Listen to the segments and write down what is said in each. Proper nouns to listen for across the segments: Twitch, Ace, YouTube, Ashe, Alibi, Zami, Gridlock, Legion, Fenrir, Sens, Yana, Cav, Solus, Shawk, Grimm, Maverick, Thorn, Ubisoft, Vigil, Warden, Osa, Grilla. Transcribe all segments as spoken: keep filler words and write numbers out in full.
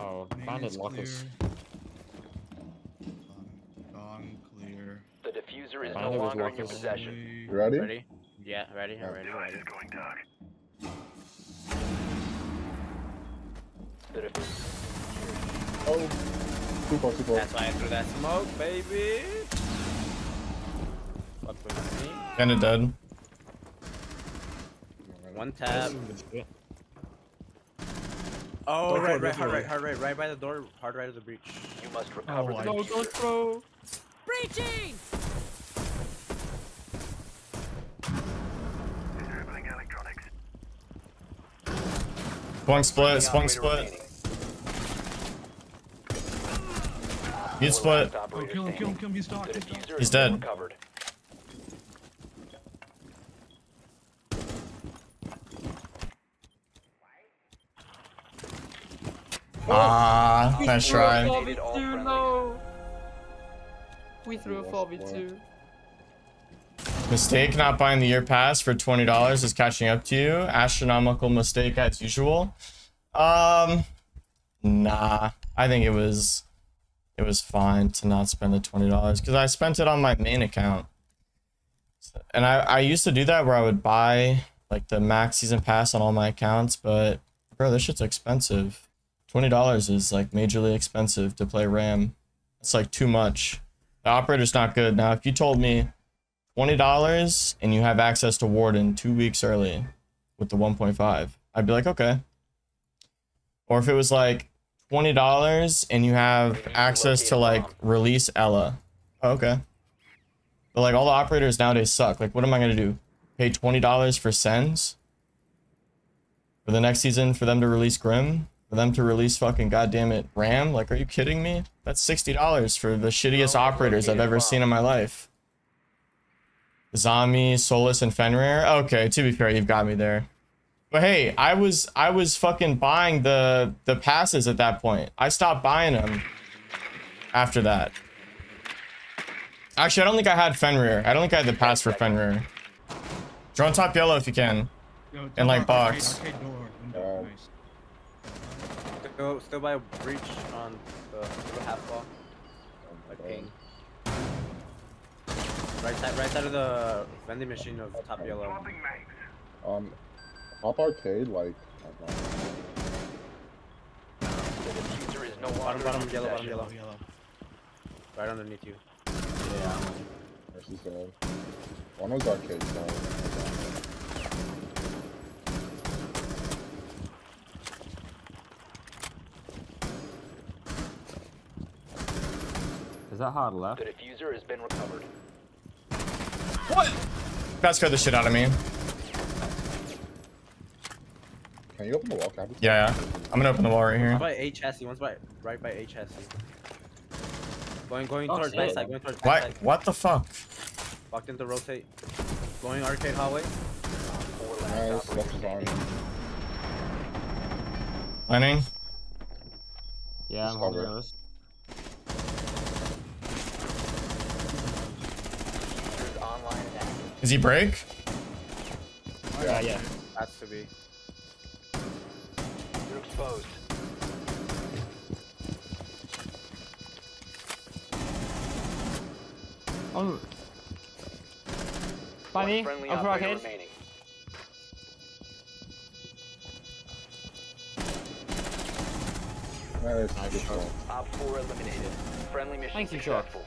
Oh, abandoned lockers. Gone clear. The diffuser is no longer in your possession. You ready? Ready? Yeah, ready. I'm ready. Ready. Is going dark. The diffuser. Oh, super, super. That's why I threw that smoke, baby. Fuck with me. Kinda dead. One tab. Oh, don't right, right, hard right, hard right, right by the door, hard right of the breach. You must recover oh, the no, don't throw! Breaching! Disabling electronics. Spunk split, spunk split. Mute split. Oh, kill him, kill him, kill him, he's stocked. He's dead. Recovered. Ah, nice try. We threw a four v two. Mistake not buying the year pass for twenty dollars is catching up to you. Astronomical mistake as usual. Um, nah, I think it was, it was fine to not spend the twenty dollars because I spent it on my main account. And I, I used to do that where I would buy like the max season pass on all my accounts, but bro, this shit's expensive. twenty dollars is like majorly expensive to play Ram. It's like too much. The operator's not good. Now, if you told me twenty dollars and you have access to Warden two weeks early with the one point five, I'd be like, okay. Or if it was like twenty dollars and you have access to like release Ella. Oh, okay. But like all the operators nowadays suck. Like, what am I going to do? Pay twenty dollars for Sens? For the next season for them to release Grimm? For them to release fucking goddamn it Ram? Like, are you kidding me? That's sixty dollars for the shittiest oh, operators I've ever wow. seen in my life. Zami, Solus, and Fenrir. Okay, to be fair, you've got me there. But hey, I was I was fucking buying the the passes at that point. I stopped buying them after that. Actually, I don't think I had Fenrir. I don't think I had the pass for Fenrir. Drone top yellow if you can, Yo, and like box. Arcade, arcade Still, still by breach on the half wall. Like ping. Right side, right side of the vending machine of top yellow. Um, top arcade, like. The diffuser is no bottom, bottom yellow, bottom yellow, yellow. Right underneath you. Yeah. Versus the one was arcade. So. Is that hard left? The diffuser has been recovered. What? That scared the shit out of me. Can you open the wall, Cav? Yeah, yeah. I'm gonna open the wall right here. One's by A chassis. One's by right by A chassis. Going, going oh, towards back side. Going towards back side. What? What the fuck? Locked into rotate. Going arcade hallway. Nice. Planning. Yeah, Just I'm holding those. Is he break? Yeah, yeah. Has to be. You're exposed. Oh. Bunny, I'm for arcade. Op four eliminated. Friendly mission successful.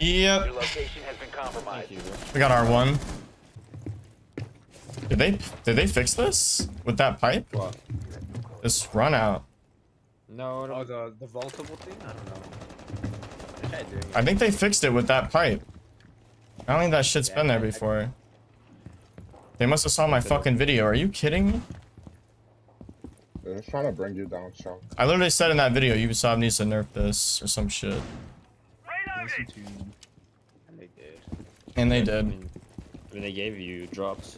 Yep. Your location has been compromised. We got R one. Did they did they fix this with that pipe? What? This run out. No, no. Oh, the the vaultable thing. I don't know. I, do. I think they fixed it with that pipe. I don't think that shit's yeah, been there before. They must have saw my fucking video. Are you kidding me? They're trying to bring you down, Shawk. I literally said in that video, Ubisoft needs to nerf this or some shit. And they did. And they did. I mean, I mean, they gave you drops.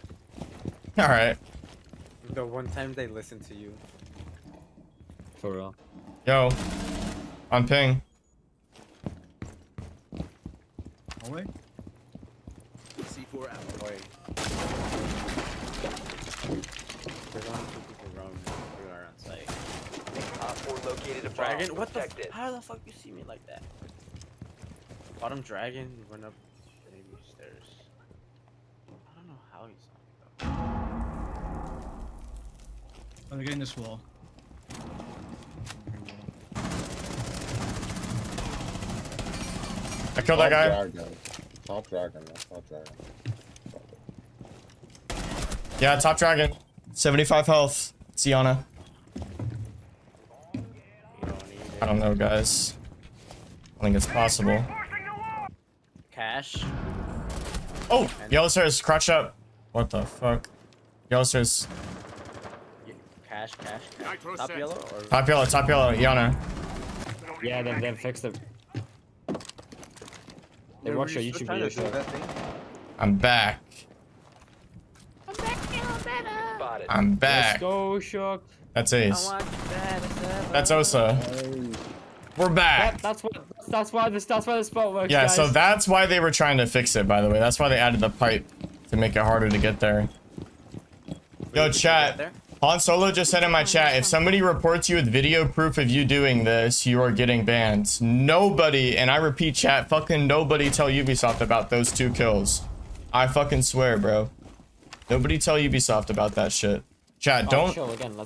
All right. The one time they listened to you. For real. Yo, on ping. Hallway. C four hallway. There's a lot of people around. We are on site. Top four located. located a dragon. What the? How the fuck you see me like that? Bottom dragon went up maybe stairs. I don't know how he saw me though. Oh, they're getting this wall. I killed that guy. Dragon. Top dragon. Top dragon. Yeah, top dragon. seventy-five health. It's Yana. I don't know, guys. I think it's possible. Cash. Oh! Yellow stairs. Crouch up. What the fuck? Yellow stairs. Cash, cash. Top yellow? Or... Top yellow, top yellow. Yana. Yeah, then, then fix the... They watch your YouTube video show. I'm back. I'm back now, better. I'm back. Let's go, Shawk. That's Ace. That's Osa. We're back. That, that's what. That's why this. That's why the spot works. Yeah. Guys. So that's why they were trying to fix it. By the way, that's why they added the pipe to make it harder to get there. Yo, chat. Han Solo just said in my chat, if somebody reports you with video proof of you doing this, you are getting banned. Nobody, and I repeat, chat, fucking nobody tell Ubisoft about those two kills. I fucking swear, bro. Nobody tell Ubisoft about that shit. Chat, don't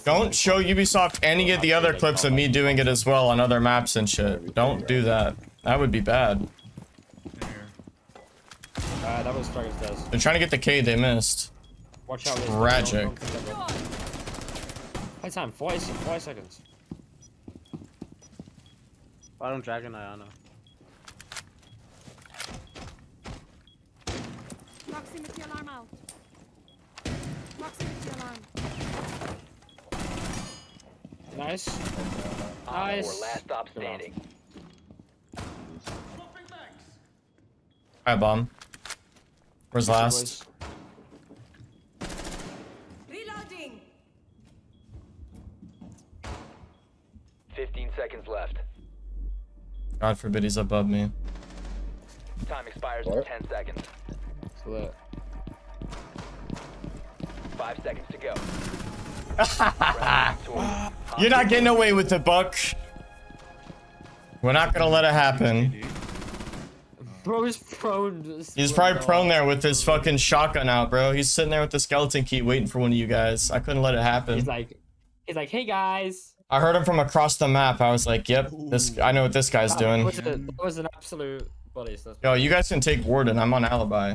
don't show Ubisoft any of the other clips of me doing it as well on other maps and shit. Don't do that. That would be bad. Uh, that was Target's test. They're trying to get the Cade, they missed. Watch out. Tragic. Play time, forty seconds. Bottom dragon, Ayana. Proximity alarm out. Proximity alarm. Nice. Nice. Last stop standing. Hi, bomb. Where's last? fifteen seconds left. God forbid he's above me. Time expires what? in ten seconds. So that. Five seconds to go. You're not getting away with it, Buck. We're not gonna let it happen. Bro is prone. He's probably prone there with his fucking shotgun out, bro. He's sitting there with the skeleton key waiting for one of you guys. I couldn't let it happen. He's like, he's like, hey guys. I heard him from across the map. I was like, yep, this. I know what this guy's doing. That was, a, that was an absolute body stuff. Yo, you guys can take Warden. I'm on Alibi.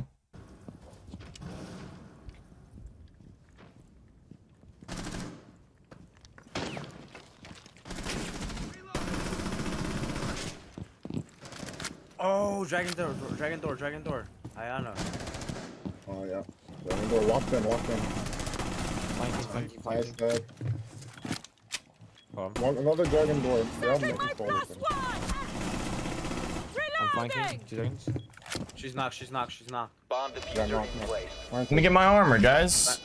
Oh, dragon door, dragon door, dragon door. Ayana. Oh, yeah. Dragon door, walk in, walk in. Flanking, flanking, flanking. Oh. One, another dragon board. I'm flanking. Two seconds. She's knocked, she's knocked, she's knocked. Bomb diffuser in place. Let me get my armor, guys.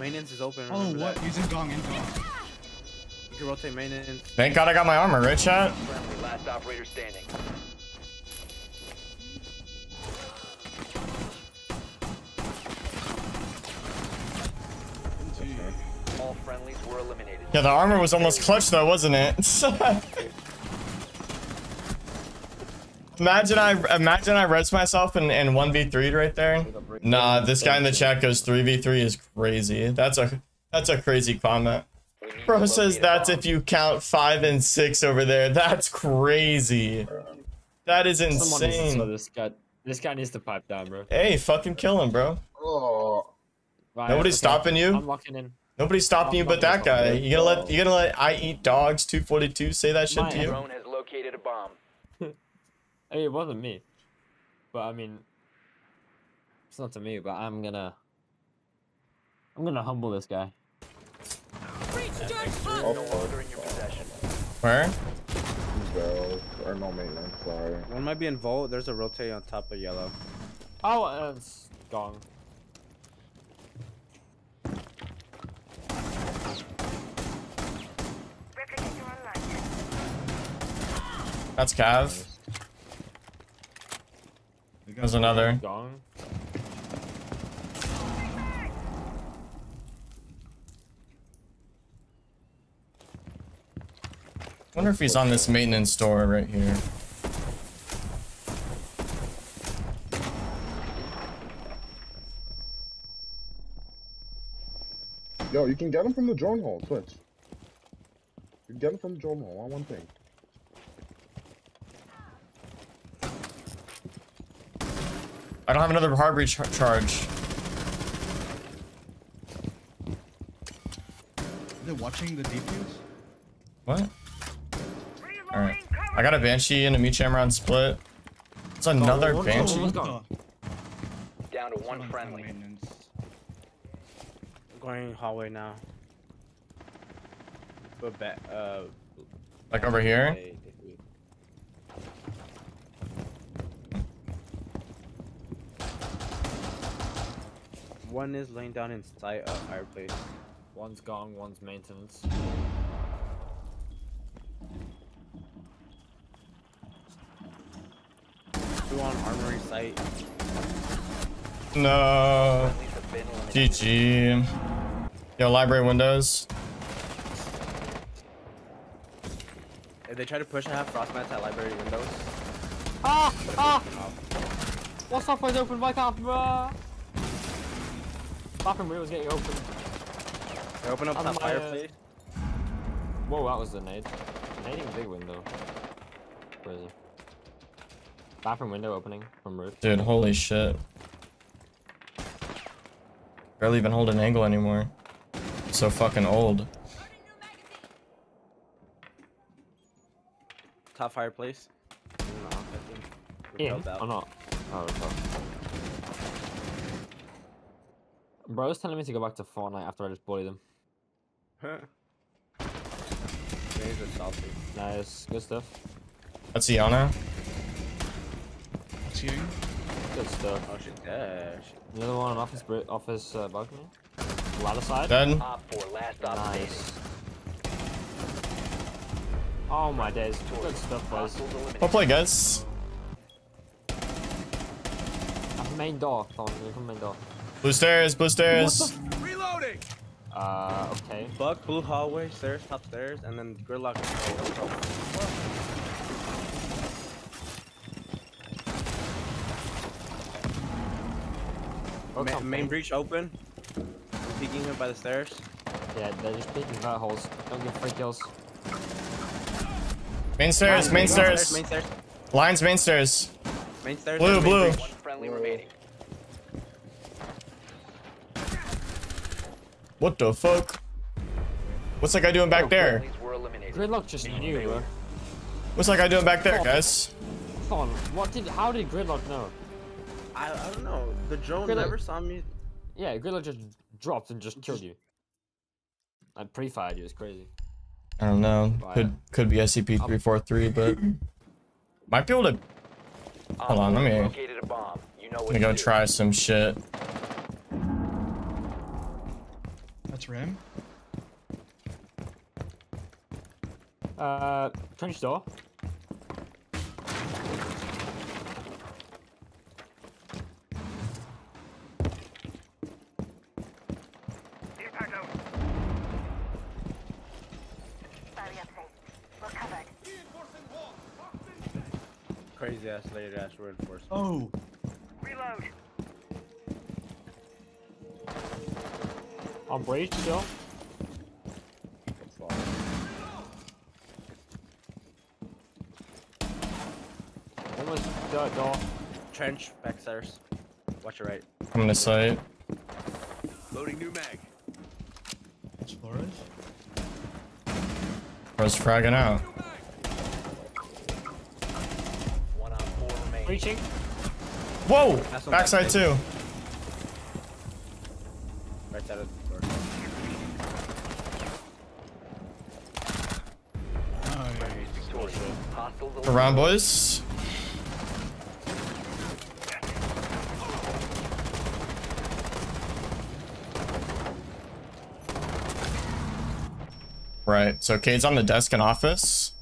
Maintenance is open. Oh, what? That. You just gong in. You can rotate maintenance. Thank God I got my armor, right, chat? Last operator standing. All friendlies were eliminated. Yeah, the armor was almost clutch though, wasn't it? Imagine I imagine I res myself and, and one v three'd right there. Nah, this guy in the chat goes three v three is crazy. That's a that's a crazy comment. Bro says that's if you count five and six over there. That's crazy. That is insane. This guy, this guy needs to pipe down, bro. Hey, fucking kill him, bro. Oh. Right, Nobody's okay. stopping you. I'm walking in. Nobody's stopping I'm you but that guy. You gonna let you gonna let I eat dogs two forty-two say that shit My to you? Drone has located a bomb. I mean, it wasn't me, but I mean, it's not to me. But I'm gonna, I'm gonna humble this guy. Where? No, or no maintenance. Sorry. One might be in vault. There's a rotate on top of yellow. Oh, uh, it's gone. That's Cav. There's another. wonder if he's on this maintenance door right here. Yo, you can get him from the drone hole, Twitch. You can get him from the drone hole, I want one thing. I don't have another hard breach charge. They're watching the defuse? What? Alright. I got a Banshee and a Mechamaran split. It's another oh, oh, Banshee. Oh, oh, oh. Down to one friendly. Going hallway now. But back, uh, like over here? One is laying down inside a fireplace. One's gone, one's maintenance. Two on armory site. No. G G. Yo, library windows. If they try to push, I have frostmites at library windows. Ah! Ah! What's up, guys? Open my car, bruh! Bathroom windows getting open. They open up that fireplace. Uh... Whoa, that was the nade. Nading big window. Where is it? Bathroom window opening from roof. Dude, holy shit. Barely even hold an angle anymore. So fucking old. Top fireplace. Yeah. Oh no. Oh, no. Bro was telling me to go back to Fortnite after I just bullied him. Huh. Nice, good stuff. That's Yana. That's you. Good stuff. Oh, she's dead. Another one on office, office uh, balcony. Ladder side. Dead. Nice. Oh my days. Good stuff, boys. Well played, guys. Main door, Thorn. You come main door. Blue stairs, blue stairs. Reloading. Uh, okay. Bug, blue hallway, stairs, top stairs, and then gridlock. Ma main breach open. I'm peeking him by the stairs. Yeah, they're just peeking that holes. Don't get free kills. Main stairs, main, main stairs. stairs. Main stairs. Lines, main stairs. Main stairs. Blue, main blue. One friendly remaining. What the fuck? What's that guy doing back oh, there? Gridlock just knew, bro. What's that guy doing back there, guys? Hold on. What did? How did Gridlock know? I, I don't know. The drone Grilla never saw me. Yeah, Grilla just dropped and just killed you. I pre-fired you. It's crazy. I don't know. Could could be S C P three forty-three, but might be able to. Hold on, let me. Let me go try some shit. That's Rim. Uh, trench door. Crazy ass later ass reinforcement. Oh! Reload! On breach still? Almost done, dog. Trench, back stairs. Watch your right. I'm gonna sight. Loading new mag. That's Flores. Flores fragging out. Reaching. Whoa! Backside too. Right side of the door. Nice. Around, boys. Right. So Cade's on the desk in office.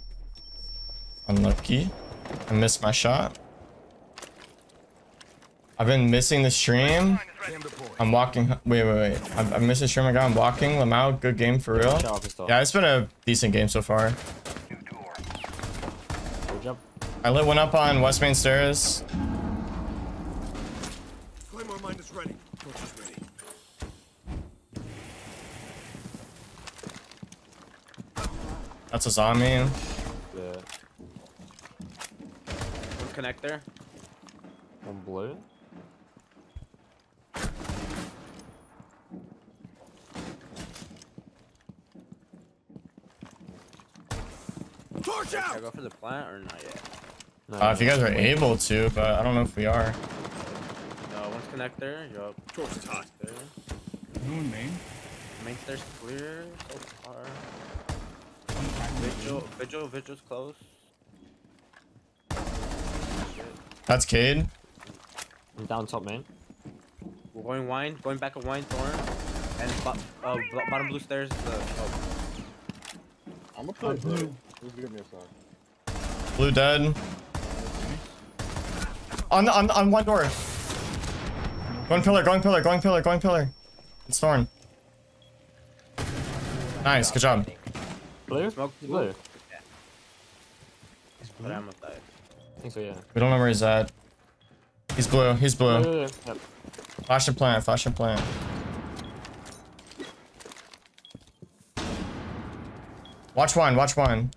Unlucky. I missed my shot. I've been missing the stream. I'm walking. Wait, wait, wait. I, I missed the stream. I got him walking. Lamau, good game for real. Yeah, it's been a decent game so far. New door. I lit one up on West Main Stairs. Claymore mine is ready. Torch is ready. That's a Zami. Yeah. One connect there. One blade. Torch out! Should I go for the plant or not yet? No, uh, if you guys are able to, but I don't know if we are. Uh, one's connect there. Yo, torch is hot. There. No main. Main stairs clear so far. Vigil, Vigil, Vigil's close. That's Cade. I'm down top, man. We're going wine, going back at wine, Thorn. And bo uh, bottom blue stairs. Uh, oh. I'm gonna play blue. Give me a side. Blue dead. On, on, on one door. Going pillar, going pillar, going pillar, going pillar. It's Thorn. Nice, good job. Player? Smoke player. Yeah. He's blue. I think so, yeah. We don't know where he's at. He's blue. He's blue. Yeah, yeah, yeah. Flash and plant. Flash and plant. Watch one. Watch one.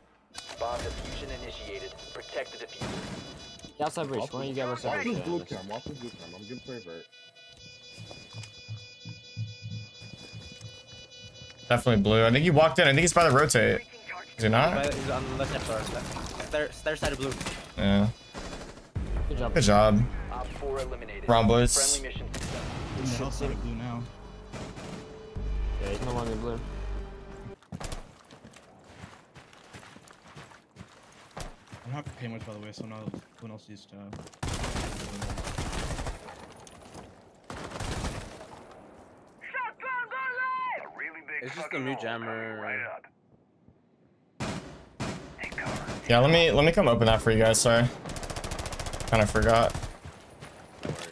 Bomb diffusion initiated. Protect the diffuser. Yeah, outside breach. Why don't you get outside breach? Watch this blue cam. Watch this blue cam. I'm getting play for it. Definitely blue. I think he walked in. I think he's by the rotate. Is he not? He's on the left side of blue. Third, third side of blue. Yeah. Good job. Good job. Op four eliminated. Ram boys. Friendly mission. He's outside of blue now. Yeah, he's no longer blue. I'm not paying much, by the way, so no one else needs to. It's just the new jammer. Right up. Yeah, let me let me come open that for you guys. Sorry, kind of forgot. No worries, no worries.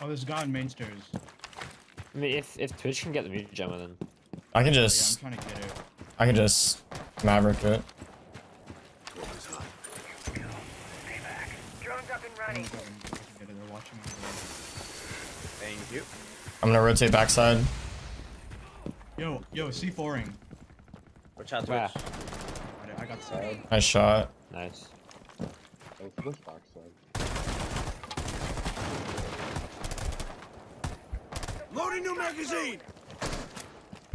Oh, there's a guy on main stairs. I mean, if if Twitch can get the new jammer, then I can just. Yeah, I'm trying to get it. I can just Maverick it. Thank you. I'm gonna rotate backside. Yo, yo, C four-ing. Watch out, Twitch. I, I got side. Nice shot. Nice. Oh, it's this box side. Loading new magazine!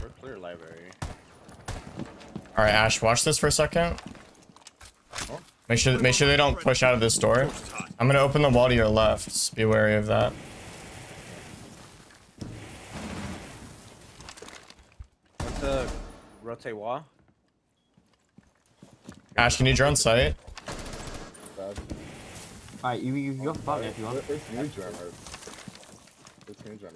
We're clear library. Alright, Ashe, watch this for a second. Make sure, make sure they don't push out of this door. I'm gonna open the wall to your left. Just be wary of that. The rotate wall. Ashe, can you drone sight? Alright, you, you, you're fucking if you want. It's new drone. It's new drone.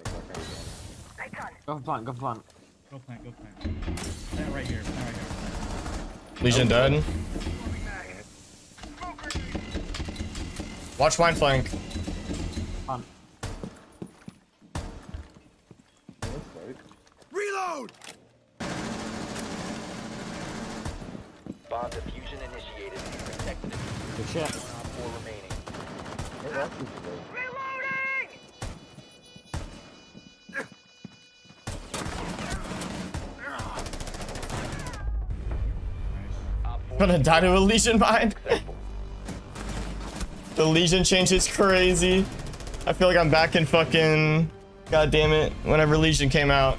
Go for plant, go for plant. Go plant, go plant. Plant right here, plant right here. Legion dead. Watch wine flank. Plant. Reload! Bomb diffusion initiated. Protected. Good shot. Four remaining. Reloading! I'm gonna die to a Legion mine. The Legion change is crazy. I feel like I'm back in fucking. God damn it! Whenever Legion came out.